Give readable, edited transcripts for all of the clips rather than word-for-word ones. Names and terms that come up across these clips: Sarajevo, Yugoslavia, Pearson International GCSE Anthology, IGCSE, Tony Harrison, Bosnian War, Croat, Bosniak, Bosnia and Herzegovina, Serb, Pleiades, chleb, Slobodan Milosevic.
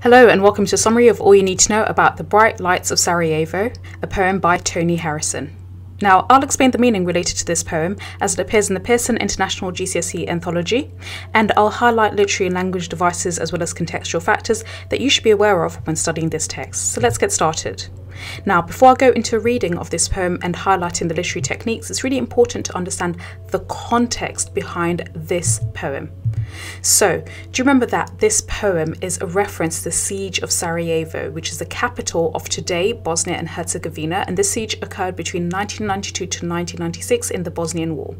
Hello and welcome to a summary of all you need to know about The Bright Lights of Sarajevo, a poem by Tony Harrison. Now, I'll explain the meaning related to this poem as it appears in the Pearson International GCSE Anthology, and I'll highlight literary and language devices as well as contextual factors that you should be aware of when studying this text. So let's get started. Now, before I go into a reading of this poem and highlighting the literary techniques, it's really important to understand the context behind this poem. So, do you remember that this poem is a reference to the siege of Sarajevo, which is the capital of today, Bosnia and Herzegovina, and this siege occurred between 1992 to 1996 in the Bosnian War.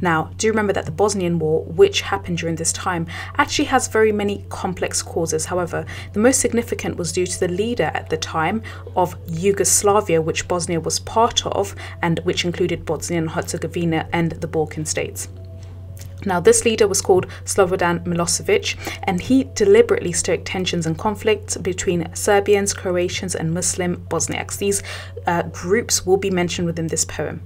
Now, do remember that the Bosnian War, which happened during this time, actually has very many complex causes. However, the most significant was due to the leader at the time of Yugoslavia, which Bosnia was part of, and which included Bosnia and Herzegovina and the Balkan states. Now, this leader was called Slobodan Milosevic, and he deliberately stoked tensions and conflicts between Serbians, Croatians, and Muslim Bosniaks. These groups will be mentioned within this poem.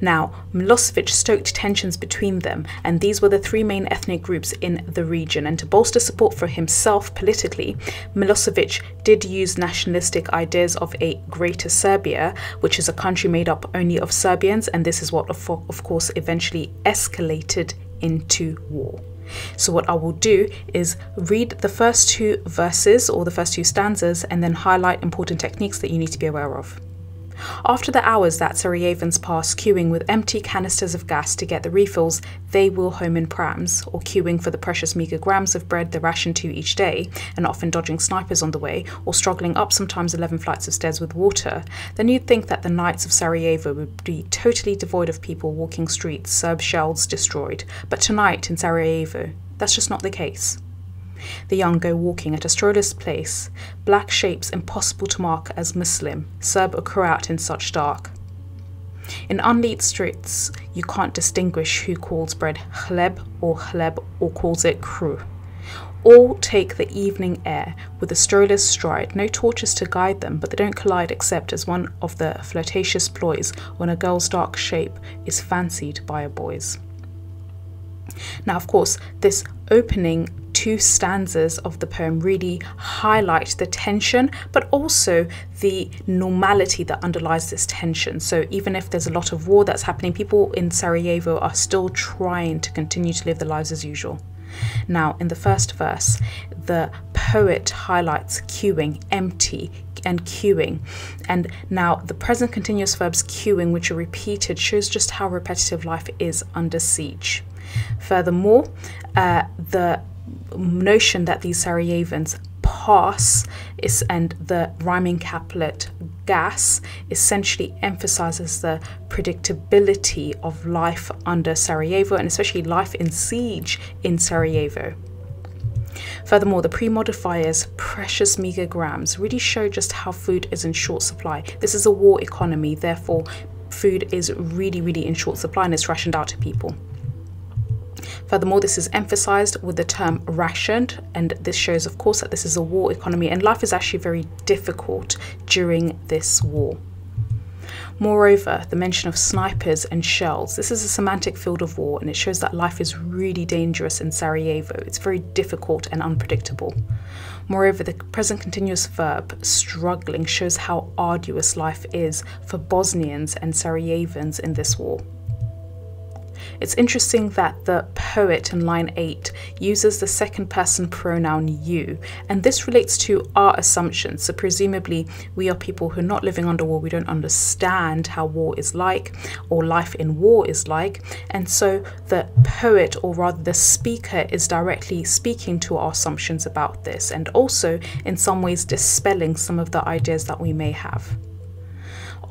Now, Milosevic stoked tensions between them, and these were the three main ethnic groups in the region. And to bolster support for himself politically, Milosevic did use nationalistic ideas of a Greater Serbia, which is a country made up only of Serbians, and this is what, of course, eventually escalated into war. So what I will do is read the first two verses or the first two stanzas and then highlight important techniques that you need to be aware of. After the hours that Sarajevans pass queuing with empty canisters of gas to get the refills, they wheel home in prams, or queuing for the precious meagre grams of bread they're rationed to each day, and often dodging snipers on the way, or struggling up sometimes 11 flights of stairs with water, then you'd think that the nights of Sarajevo would be totally devoid of people walking streets, Serb shells destroyed. But tonight in Sarajevo, that's just not the case. The young go walking at a stroller's place, black shapes impossible to mark as Muslim, Serb or Croat in such dark. In unlit streets, you can't distinguish who calls bread chleb or calls it kru. All take the evening air with a stroller's stride, no torches to guide them, but they don't collide except as one of the flirtatious ploys when a girl's dark shape is fancied by a boy's. Now, of course, this opening two stanzas of the poem really highlight the tension, but also the normality that underlies this tension. So even if there's a lot of war that's happening, people in Sarajevo are still trying to continue to live their lives as usual. Now, in the first verse, the poet highlights queuing, empty, and queuing. And now the present continuous verbs queuing, which are repeated, shows just how repetitive life is under siege. Furthermore, the notion that these Sarajevans pass is, and the rhyming couplet gas, essentially emphasizes the predictability of life under Sarajevo, and especially life in siege in Sarajevo. Furthermore, the pre-modifiers precious meager grams really show just how food is in short supply. This is a war economy, therefore food is really in short supply and it's rationed out to people. Furthermore, this is emphasized with the term rationed, and this shows, of course, that this is a war economy and life is actually very difficult during this war. Moreover, the mention of snipers and shells, this is a semantic field of war and it shows that life is really dangerous in Sarajevo. It's very difficult and unpredictable. Moreover, the present continuous verb struggling shows how arduous life is for Bosnians and Sarajevans in this war. It's interesting that the poet in line 8 uses the second person pronoun you, and this relates to our assumptions. So presumably we are people who are not living under war, we don't understand how war is like or life in war is like, and so the poet, or rather the speaker, is directly speaking to our assumptions about this, and also in some ways dispelling some of the ideas that we may have.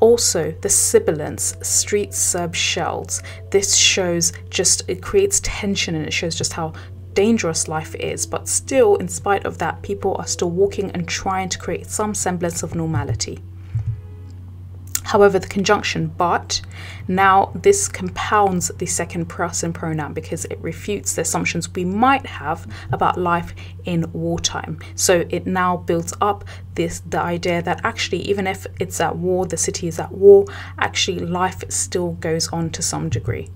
Also, the sibilance, street Serb shells, this shows just, it creates tension and it shows just how dangerous life is, but still, in spite of that, people are still walking and trying to create some semblance of normality. However, the conjunction but, now this compounds the second person pronoun because it refutes the assumptions we might have about life in wartime. So it now builds up the idea that actually, even if it's at war, the city is at war, actually life still goes on to some degree.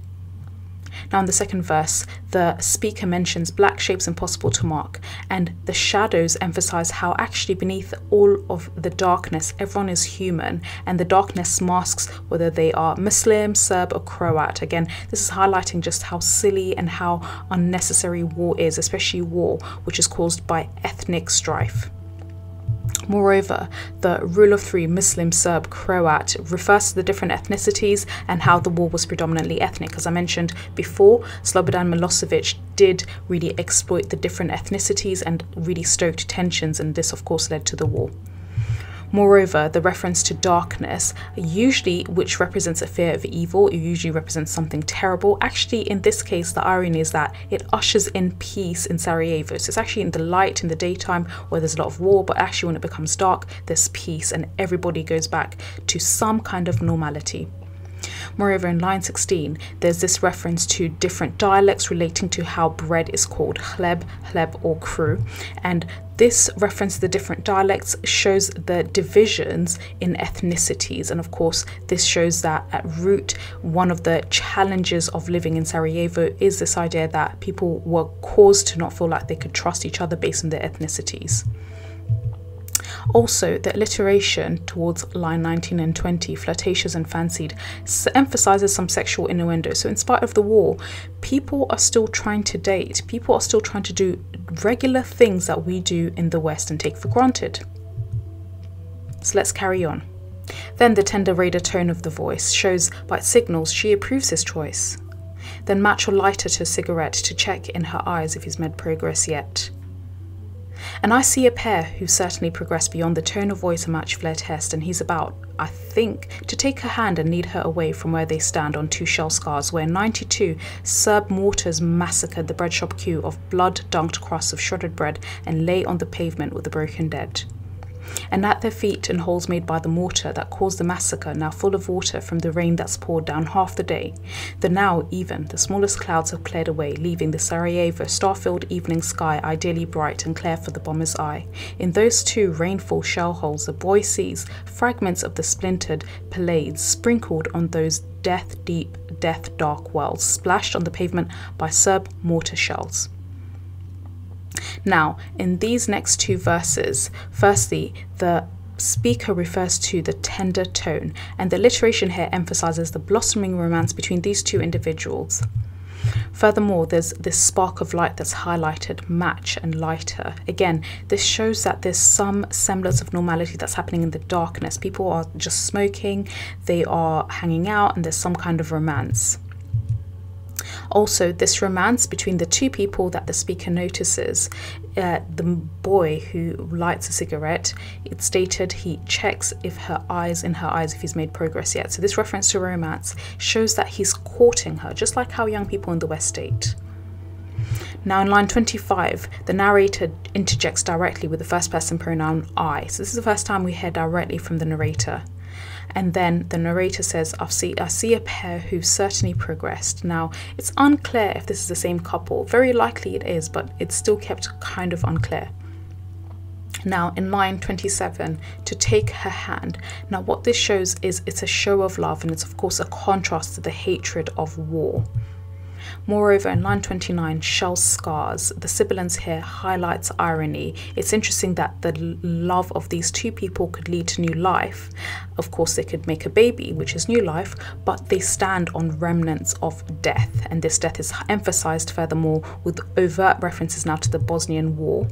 Now in the second verse, the speaker mentions black shapes impossible to mark, and the shadows emphasize how actually beneath all of the darkness, everyone is human, and the darkness masks whether they are Muslim, Serb or Croat. Again, this is highlighting just how silly and how unnecessary war is, especially war which is caused by ethnic strife. Moreover, the rule of three, Muslim, Serb, Croat, refers to the different ethnicities and how the war was predominantly ethnic. As I mentioned before, Slobodan Milosevic did really exploit the different ethnicities and really stoked tensions, and this of course led to the war. Moreover, the reference to darkness, usually which represents a fear of evil, it usually represents something terrible. Actually, in this case, the irony is that it ushers in peace in Sarajevo. So it's actually in the light, in the daytime, where there's a lot of war, but actually when it becomes dark, there's peace and everybody goes back to some kind of normality. Moreover, in line 16, there's this reference to different dialects relating to how bread is called, hleb, hleb or kru, and this reference to the different dialects shows the divisions in ethnicities, and of course this shows that at root one of the challenges of living in Sarajevo is this idea that people were caused to not feel like they could trust each other based on their ethnicities. Also, the alliteration towards line 19 and 20, flirtatious and fancied, emphasizes some sexual innuendo. So in spite of the war, people are still trying to date. People are still trying to do regular things that we do in the West and take for granted. So let's carry on. Then the tender radar tone of the voice shows by signals she approves his choice. Then match or lighter to a cigarette to check in her eyes if he's made progress yet. And I see a pair who certainly progressed beyond the tone of voice a match flare test, and he's about, I think, to take her hand and lead her away from where they stand on two shell scars where in 92 Serb mortars massacred the bread shop queue of blood-dunked crusts of shredded bread and lay on the pavement with the broken dead. And at their feet in holes made by the mortar that caused the massacre, now full of water from the rain that's poured down half the day, the now even, the smallest clouds have cleared away, leaving the Sarajevo star-filled evening sky ideally bright and clear for the bomber's eye. In those two rainfall shell holes, the boy sees fragments of the splintered Pleiades sprinkled on those death-deep, death-dark wells, splashed on the pavement by Serb mortar shells. Now, in these next two verses, firstly, the speaker refers to the tender tone, and the alliteration here emphasizes the blossoming romance between these two individuals. Furthermore, there's this spark of light that's highlighted, match and lighter. Again, this shows that there's some semblance of normality that's happening in the darkness. People are just smoking, they are hanging out, and there's some kind of romance. Also, this romance between the two people that the speaker notices, the boy who lights a cigarette, it's stated he checks in her eyes if he's made progress yet. So this reference to romance shows that he's courting her, just like how young people in the West date. Now in line 25, the narrator interjects directly with the first person pronoun I. So this is the first time we hear directly from the narrator. And then the narrator says, I see a pair who certainly progressed. Now, it's unclear if this is the same couple. Very likely it is, but it's still kept kind of unclear. Now, in line 27, to take her hand. Now, what this shows is it's a show of love, and it's, of course, a contrast to the hatred of war. Moreover, in line 29, shell scars, the sibilance here highlights irony. It's interesting that the love of these two people could lead to new life. Of course, they could make a baby, which is new life, but they stand on remnants of death. And this death is emphasized furthermore with overt references now to the Bosnian War.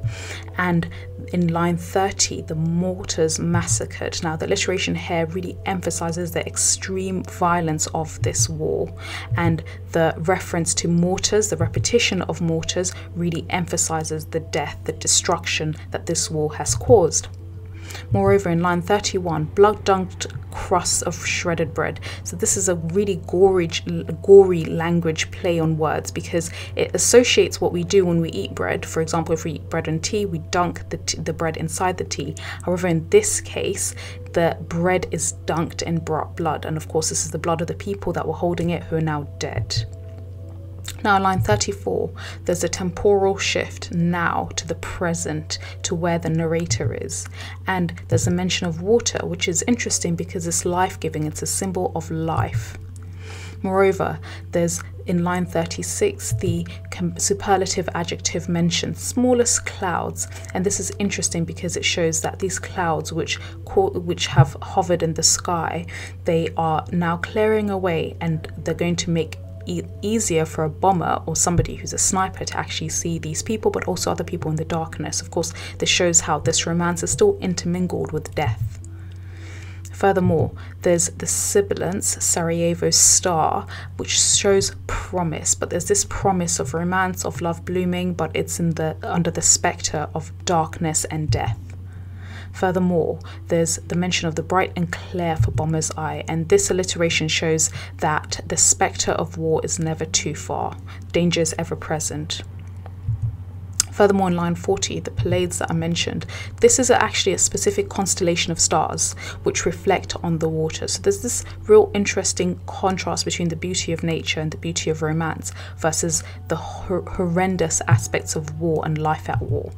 And in line 30, the mortars massacred. Now, the alliteration here really emphasizes the extreme violence of this war, and the reference to mortars, the repetition of mortars, really emphasizes the death, the destruction that this war has caused. Moreover, in line 31, blood-dunked crusts of shredded bread. So this is a really gory language play on words, because it associates what we do when we eat bread. For example, if we eat bread and tea, we dunk the bread inside the tea. However, in this case, the bread is dunked in blood. And of course, this is the blood of the people that were holding it who are now dead. Now, line 34, there's a temporal shift now to the present, to where the narrator is. And there's a mention of water, which is interesting because it's life-giving. It's a symbol of life. Moreover, there's in line 36, the superlative adjective mentions smallest clouds, and this is interesting because it shows that these clouds which have hovered in the sky, they are now clearing away, and they're going to make easier for a bomber or somebody who's a sniper to actually see these people, but also other people in the darkness. Of course, this shows how this romance is still intermingled with death. Furthermore, there's the sibilance, Sarajevo's star, which shows promise, but there's this promise of romance, of love blooming, but it's in the under the spectre of darkness and death. Furthermore, there's the mention of the bright and clear for bomber's eye, and this alliteration shows that the spectre of war is never too far, danger is ever present. Furthermore, in line 40, the Pleiades that are mentioned, this is actually a specific constellation of stars which reflect on the water. So there's this real interesting contrast between the beauty of nature and the beauty of romance versus the horrendous aspects of war and life at war.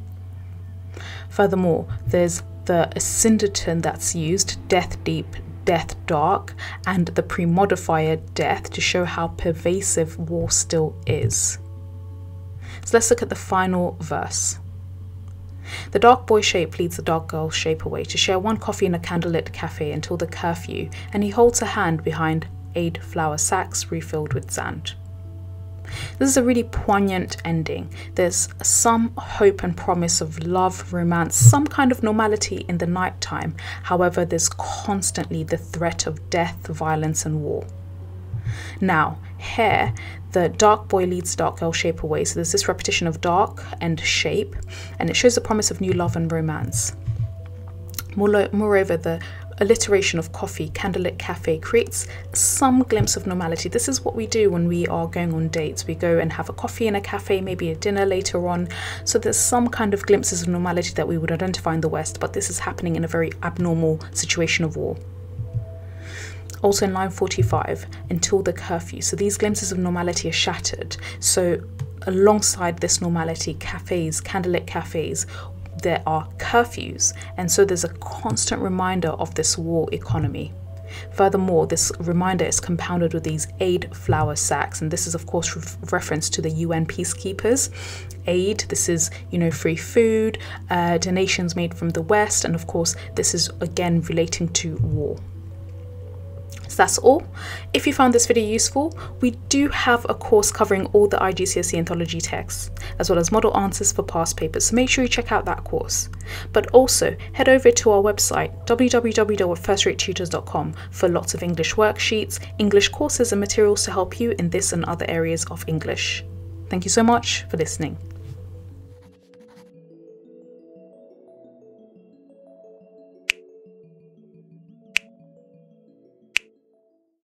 Furthermore, there's the syndeton that's used, death deep, death dark, and the premodifier death to show how pervasive war still is. So let's look at the final verse. The dark boy's shape leads the dark girl's shape away to share one coffee in a candlelit cafe until the curfew, and he holds her hand behind 8 flour sacks refilled with sand. This is a really poignant ending. There's some hope and promise of love, romance, some kind of normality in the nighttime. However, there's constantly the threat of death, violence, and war. Now, here, the dark boy leads dark girl shape away. So there's this repetition of dark and shape, and it shows the promise of new love and romance. Moreover, the alliteration of coffee, candlelit cafe, creates some glimpse of normality. This is what we do when we are going on dates. We go and have a coffee in a cafe, maybe a dinner later on. So there's some kind of glimpses of normality that we would identify in the West, but this is happening in a very abnormal situation of war. Also in line 45, until the curfew. So these glimpses of normality are shattered. So alongside this normality, cafes, candlelit cafes, there are curfews, and so there's a constant reminder of this war economy. Furthermore, this reminder is compounded with these aid flour sacks, and this is of course reference to the UN peacekeepers. Aid, this is, you know, free food, donations made from the West, and of course this is again relating to war. So that's all. If you found this video useful, we do have a course covering all the IGCSE Anthology texts, as well as model answers for past papers, so make sure you check out that course. But also, head over to our website, www.firstratetutors.com, for lots of English worksheets, English courses and materials to help you in this and other areas of English. Thank you so much for listening.